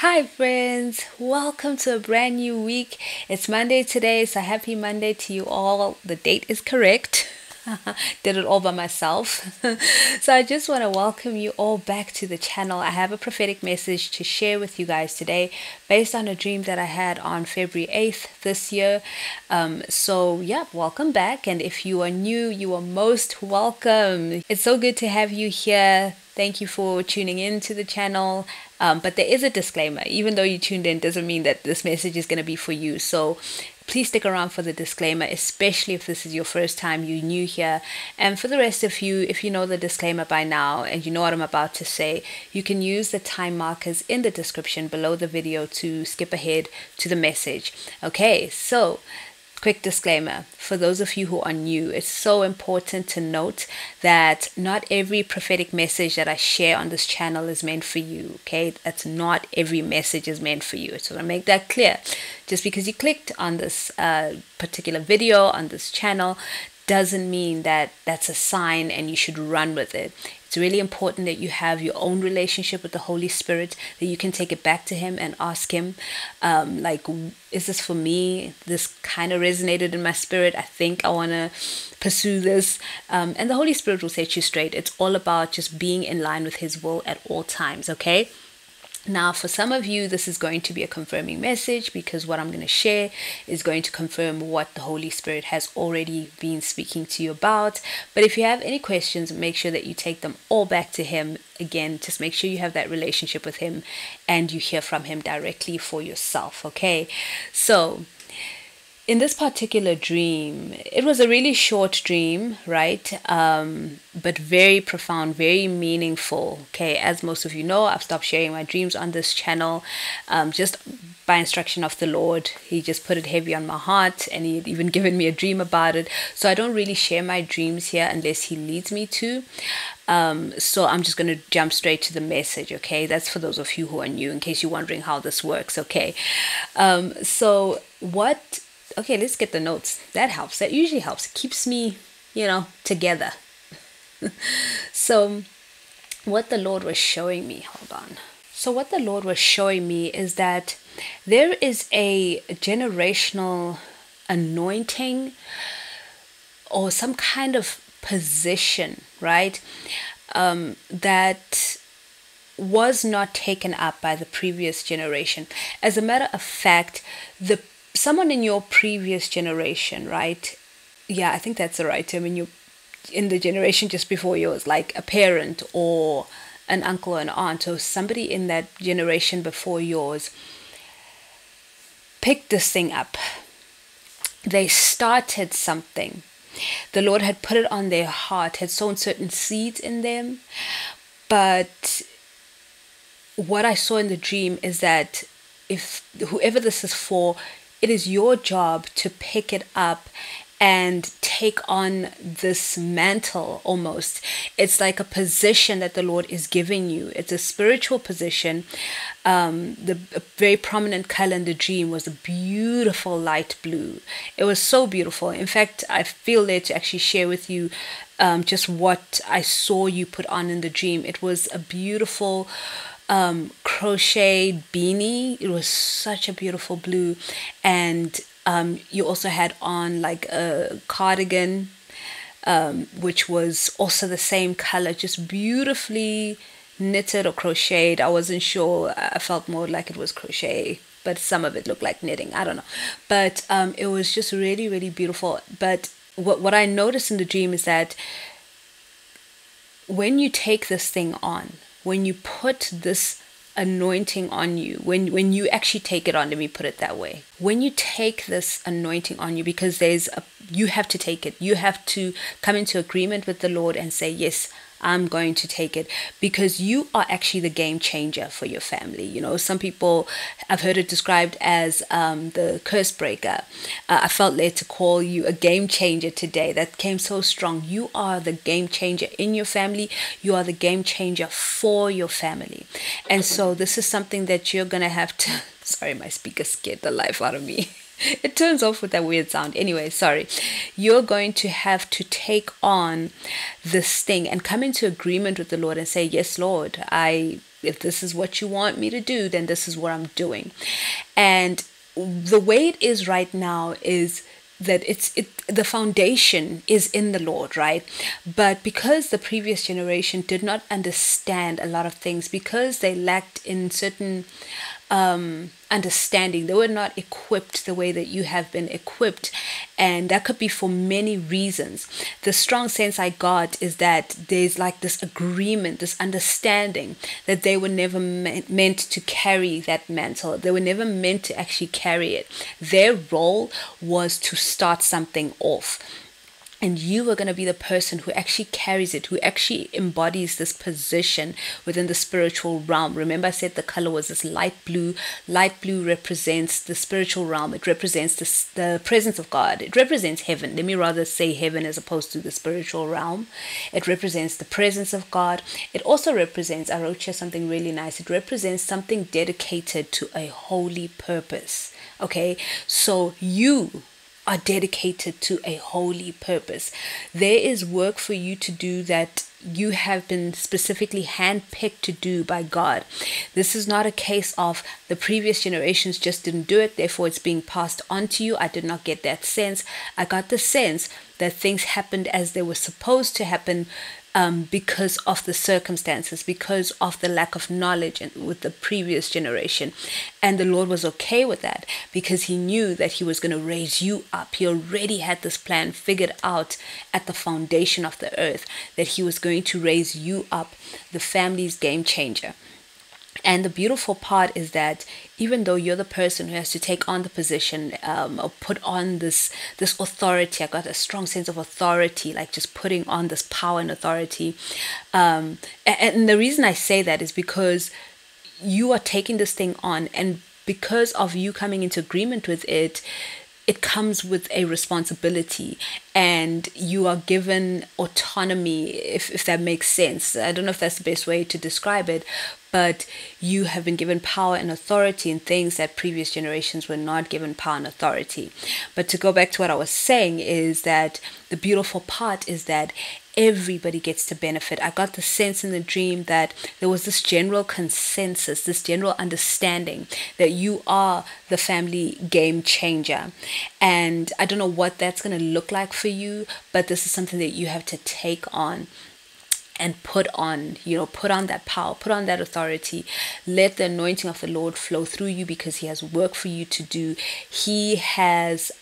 Hi friends, welcome to a brand new week. It's Monday today, so happy Monday to you all. The date is correct. Did it all by myself. So I just want to welcome you all back to the channel. I have a prophetic message to share with you guys today based on a dream that I had on February 8th this year. So yeah, welcome back. And if you are new, you are most welcome. It's so good to have you here. Thank you for tuning in to the channel. But there is a disclaimer. Even though you tuned in, doesn't mean that this message is going to be for you. So please stick around for the disclaimer, especially if this is your first time, you're new here. And for the rest of you, if you know the disclaimer by now and you know what I'm about to say, you can use the time markers in the description below the video to skip ahead to the message. Okay, so quick disclaimer for those of you who are new. It's so important to note that not every prophetic message that I share on this channel is meant for you. Okay, that's not every message is meant for you. So I make that clear. Just because you clicked on this particular video on this channel doesn't mean that that's a sign and you should run with it. It's really important that you have your own relationship with the Holy Spirit, that you can take it back to Him and ask Him, like, is this for me? This kind of resonated in my spirit. I think I want to pursue this. And the Holy Spirit will set you straight. It's all about just being in line with His will at all times, okay? Now, for some of you, this is going to be a confirming message because what I'm going to share is going to confirm what the Holy Spirit has already been speaking to you about. But if you have any questions, make sure that you take them all back to Him. Again, just make sure you have that relationship with Him and you hear from Him directly for yourself. Okay, so in this particular dream, it was a really short dream, right? But very profound, very meaningful. Okay, as most of you know, I've stopped sharing my dreams on this channel just by instruction of the Lord. He just put it heavy on my heart and He had even given me a dream about it. So I don't really share my dreams here unless He leads me to. So I'm just going to jump straight to the message, okay? That's for those of you who are new, in case you're wondering how this works, okay? Okay, let's get the notes. That helps. That usually helps. It keeps me, you know, together. So what the Lord was showing me, hold on. So what the Lord was showing me is that there is a generational anointing or some kind of position, right? That was not taken up by the previous generation. As a matter of fact, someone in your previous generation, right? Yeah, I think that's the right term. In the generation just before yours, like a parent or an uncle or an aunt or somebody in that generation before yours, picked this thing up. They started something. The Lord had put it on their heart, had sown certain seeds in them. But what I saw in the dream is that if whoever this is for, it is your job to pick it up and take on this mantle almost. It's like a position that the Lord is giving you. It's a spiritual position. The very prominent color in the dream was a beautiful light blue. It was so beautiful. In fact, I feel led to actually share with you just what I saw you put on in the dream. It was a beautiful crochet beanie. It was such a beautiful blue, and you also had on like a cardigan, which was also the same color, just beautifully knitted or crocheted. I wasn't sure. I felt more like it was crochet, but some of it looked like knitting, I don't know. But it was just really, really beautiful. But what I noticed in the dream is that when you take this thing on, when you put this anointing on you, when you actually take it on, let me put it that way, when you take this anointing on you, because you have to take it, you have to come into agreement with the Lord and say, yes, I'm going to take it, because you are actually the game changer for your family. You know, some people, I've heard it described as the curse breaker. I felt led to call you a game changer today. That came so strong. You are the game changer in your family. You are the game changer for your family. And so this is something that you're going to have to, sorry, my speaker scared the life out of me. It turns off with that weird sound. Anyway, sorry. You're going to have to take on this thing and come into agreement with the Lord and say, yes, Lord, I If this is what you want me to do, then this is what I'm doing. And the way it is right now is that the foundation is in the Lord, right? But because the previous generation did not understand a lot of things, because they lacked in certain understanding, they were not equipped the way that you have been equipped, and that could be for many reasons. The strong sense I got is that there's like this agreement, this understanding that they were never meant to carry that mantle. They were never meant to actually carry it. Their role was to start something off, and you are going to be the person who actually carries it, who actually embodies this position within the spiritual realm. Remember, I said the color was this light blue. Light blue represents the spiritual realm. It represents the presence of God. It represents heaven. Let me rather say heaven as opposed to the spiritual realm. It represents the presence of God. It also represents, I wrote here something really nice. It represents something dedicated to a holy purpose. Okay, so you are dedicated to a holy purpose. There is work for you to do that you have been specifically handpicked to do by God. This is not a case of the previous generations just didn't do it, therefore it's being passed on to you. I did not get that sense. I got the sense that things happened as they were supposed to happen, because of the circumstances, because of the lack of knowledge and with the previous generation. And the Lord was okay with that because he knew that he was going to raise you up. He already had this plan figured out at the foundation of the earth, that he was going to raise you up, the family's game changer. And the beautiful part is that even though you're the person who has to take on the position, or put on this authority, I got a strong sense of authority, like just putting on this power and authority. And the reason I say that is because you are taking this thing on, and because of you coming into agreement with it, it comes with a responsibility, and you are given autonomy, if that makes sense. I don't know if that's the best way to describe it, but you have been given power and authority in things that previous generations were not given power and authority. But to go back to what I was saying is that the beautiful part is that everybody gets to benefit. I got the sense in the dream that there was this general consensus, this general understanding that you are the family game changer. And I don't know what that's going to look like for you, but this is something that you have to take on and put on, you know, put on that power, put on that authority. Let the anointing of the Lord flow through you, because he has work for you to do. He has,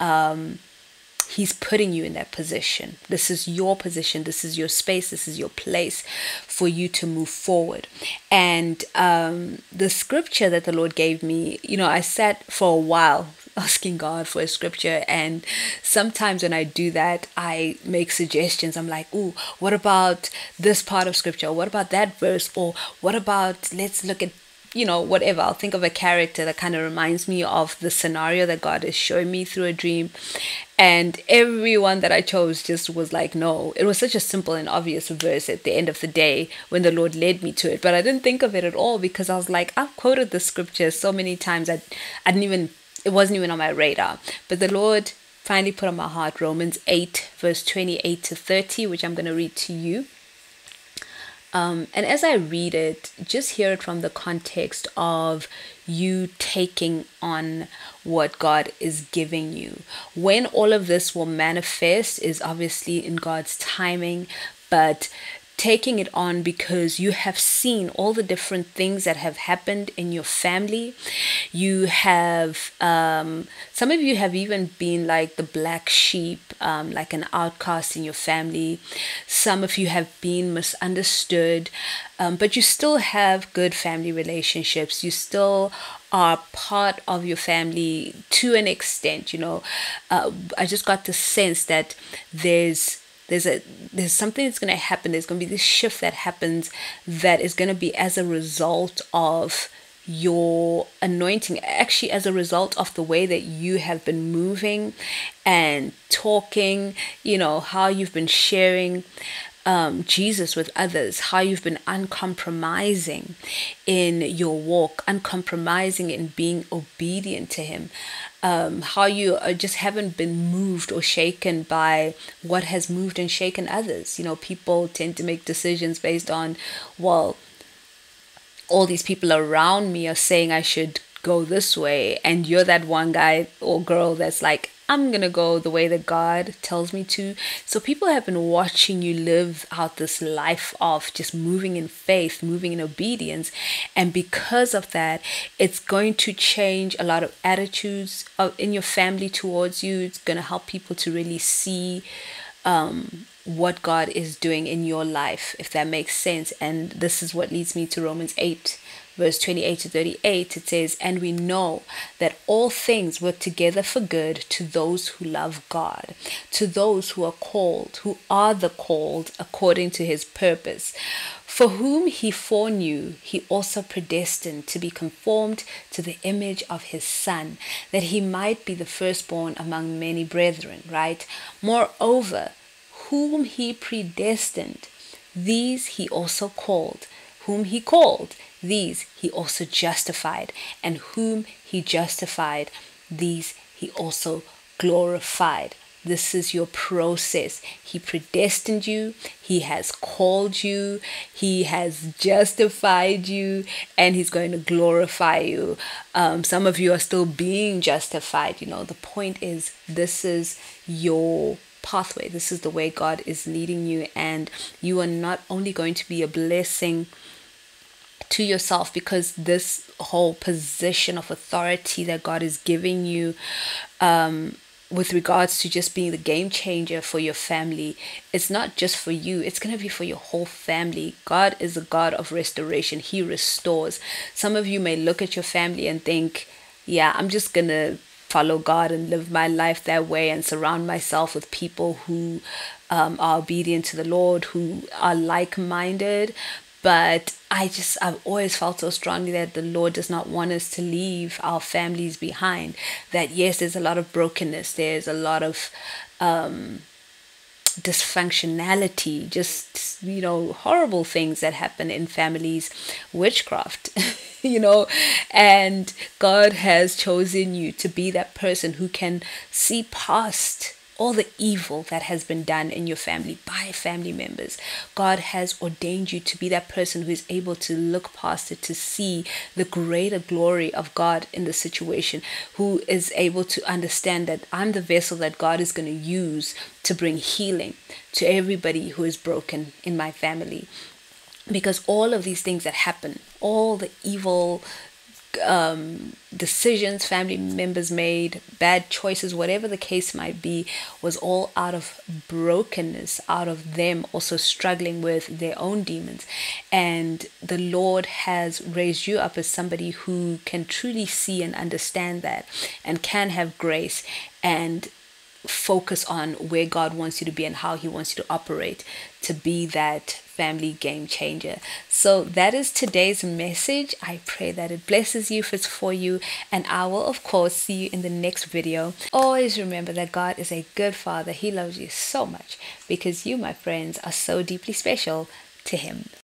he's putting you in that position. This is your position. This is your space. This is your place for you to move forward. And the scripture that the Lord gave me, you know, I sat for a while asking God for a scripture. And sometimes when I do that, I make suggestions. I'm like, ooh, what about this part of scripture? What about that verse? Or what about, let's look at, you know, whatever. I'll think of a character that kind of reminds me of the scenario that God is showing me through a dream. And everyone that I chose just was like, no. It was such a simple and obvious verse at the end of the day when the Lord led me to it. But I didn't think of it at all, because I was like, I've quoted the scripture so many times that I didn't even, it wasn't even on my radar. But the Lord finally put on my heart Romans 8, verse 28 to 30, which I'm going to read to you. And as I read it, just hear it from the context of you taking on what God is giving you. When all of this will manifest is obviously in God's timing, but taking it on because you have seen all the different things that have happened in your family. You have, some of you have even been like the black sheep, like an outcast in your family. Some of you have been misunderstood, but you still have good family relationships. You still are part of your family to an extent, you know. I just got the sense that there's something that's going to happen. There's going to be this shift that happens that is going to be as a result of your anointing, actually as a result of the way that you have been moving and talking, you know, how you've been sharing Jesus with others, how you've been uncompromising in your walk, uncompromising in being obedient to him. How you just haven't been moved or shaken by what has moved and shaken others. You know, people tend to make decisions based on, well, all these people around me are saying I should go this way, and you're that one guy or girl that's like, I'm gonna go the way that God tells me to. So people have been watching you live out this life of just moving in faith, moving in obedience, and because of that, it's going to change a lot of attitudes in your family towards you. It's gonna help people to really see what God is doing in your life, if that makes sense. And this is what leads me to Romans 8. Verse 28 to 38, it says, and we know that all things work together for good to those who love God, to those who are called, who are the called according to his purpose. For whom he foreknew, he also predestined to be conformed to the image of his Son, that he might be the firstborn among many brethren, right? Moreover, whom he predestined, these he also called. Whom he called, these he also justified, and whom he justified, these he also glorified. This is your process. He predestined you, he has called you, he has justified you, and he's going to glorify you. Some of you are still being justified. You know, the point is, this is your pathway. This is the way God is leading you, and you are not only going to be a blessing to yourself, because this whole position of authority that God is giving you with regards to just being the game changer for your family, it's not just for you, it's going to be for your whole family. God is a God of restoration. He restores. Some of you may look at your family and think, yeah, I'm just going to follow God and live my life that way and surround myself with people who are obedient to the Lord, who are like-minded. But I've always felt so strongly that the Lord does not want us to leave our families behind. That yes, there's a lot of brokenness. There's a lot of dysfunctionality, just, you know, horrible things that happen in families, witchcraft, you know, and God has chosen you to be that person who can see past all the evil that has been done in your family by family members. God has ordained you to be that person who is able to look past it, to see the greater glory of God in the situation, who is able to understand that I'm the vessel that God is going to use to bring healing to everybody who is broken in my family. Because all of these things that happen, all the evil decisions family members made, bad choices, whatever the case might be, was all out of brokenness, out of them also struggling with their own demons. And the Lord has raised you up as somebody who can truly see and understand that, and can have grace and focus on where God wants you to be and how he wants you to operate, to be that family game changer. So that is today's message. I pray that it blesses you, fits for you, and I will of course see you in the next video. Always remember that God is a good father. He loves you so much, because you, my friends, are so deeply special to him.